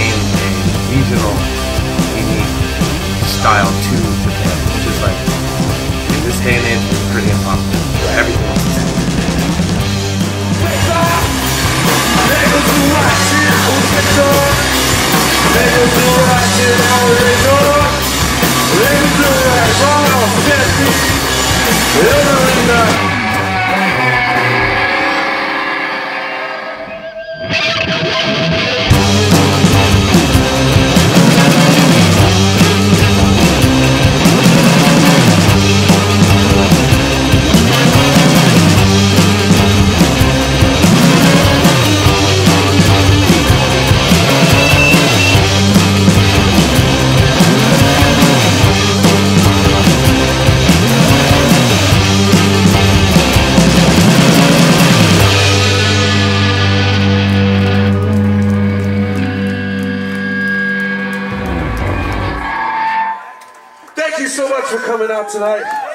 and regional unique style to Japan, which is like, in this day and age, it's pretty impossible for everything else to say. Thank you so much for coming out tonight.